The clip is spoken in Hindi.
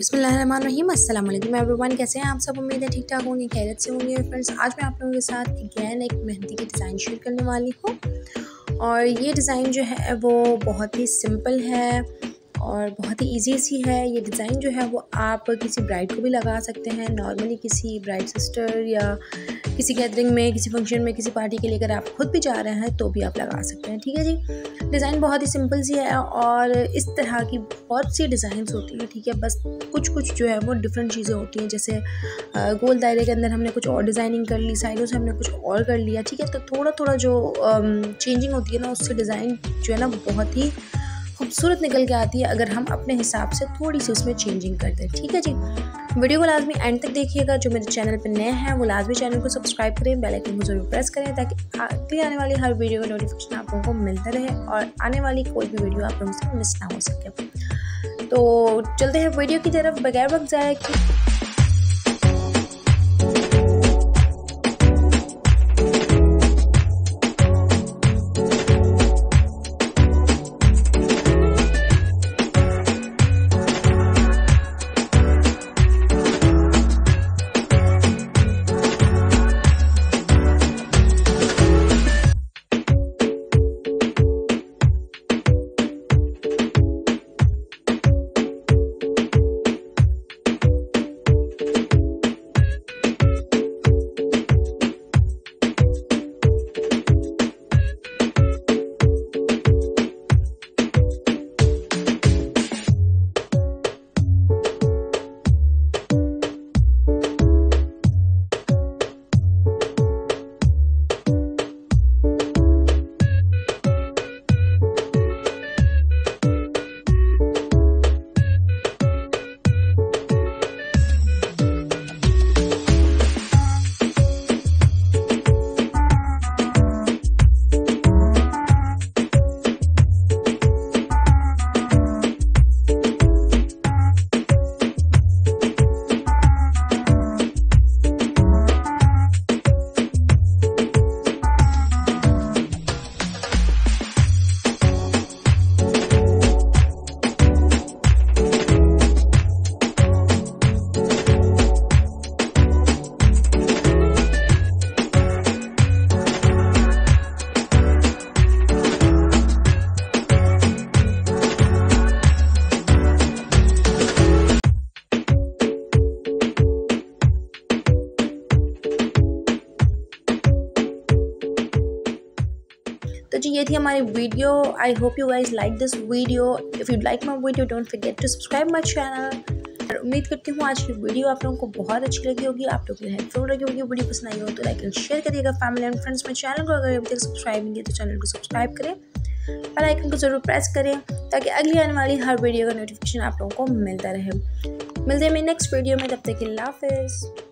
बिस्मिल्लाहिर्रहमानिर्रहीम, अस्सलाम वालेकुम एवरीवन। कैसे हैं आप सब? उम्मीद है ठीक ठाक होंगी, खैरियत से होंगे। फ्रेंड्स, आज मैं आप लोगों के साथ अगेन एक मेहंदी की डिज़ाइन शेयर करने वाली हूँ और ये डिज़ाइन जो है वो बहुत ही सिंपल है और बहुत ही ईजी सी है। ये डिज़ाइन जो है वो आप किसी ब्राइड को भी लगा सकते हैं। नॉर्मली किसी ब्राइड सिस्टर या किसी गैदरिंग में, किसी फंक्शन में, किसी पार्टी के लिए अगर आप खुद भी जा रहे हैं तो भी आप लगा सकते हैं। ठीक है जी, डिज़ाइन बहुत ही सिंपल सी है और इस तरह की बहुत सी डिज़ाइंस होती हैं। ठीक है, बस कुछ जो है वो डिफरेंट चीज़ें होती हैं। जैसे गोल दायरे के अंदर हमने कुछ और डिज़ाइनिंग कर ली, साइडों से हमने कुछ और कर लिया। ठीक है, तो थोड़ा थोड़ा जो चेंजिंग होती है ना, उससे डिज़ाइन जो है ना बहुत ही खूबसूरत निकल के आती है अगर हम अपने हिसाब से थोड़ी सी उसमें चेंजिंग कर दें। ठीक है जी, वीडियो को लाजमी एंड तक देखिएगा। जो मेरे चैनल पर नए हैं वो लाजमी चैनल को सब्सक्राइब करें, बेल आइकन को ज़रूर प्रेस करें ताकि आगे आने वाली हर वीडियो का नोटिफिकेशन आप लोगों को मिलता रहे और आने वाली कोई भी वीडियो आप लोगों से मिस ना हो सके। तो चलते हैं वीडियो की तरफ बगैर वक्त ज़ाया किए। तो जी, ये थी हमारी video. I hope you guys like this video. If you like my video don't forget to subscribe my channel. उम्मीद करती हूँ आज की वीडियो आप लोगों को बहुत अच्छी लगी होगी, आप लोगों के लिए हेल्पफुल लगी होगी। वीडियो पसंद आई हो तो लाइक एंड शेयर करिएगा फैमिली एंड फ्रेंड्स में। चैनल को अगर अभी तक सब्सक्राइब नहीं किया तो चैनल को सब्सक्राइब करें, बेल आइकन को ज़रूर प्रेस करें ताकि अगली आने वाली हर वीडियो का नोटिफिकेशन आप लोगों को मिलता रहे। मिलते हैं मेरे नेक्स्ट वीडियो में, तब तक के लिए हाफ़िज़।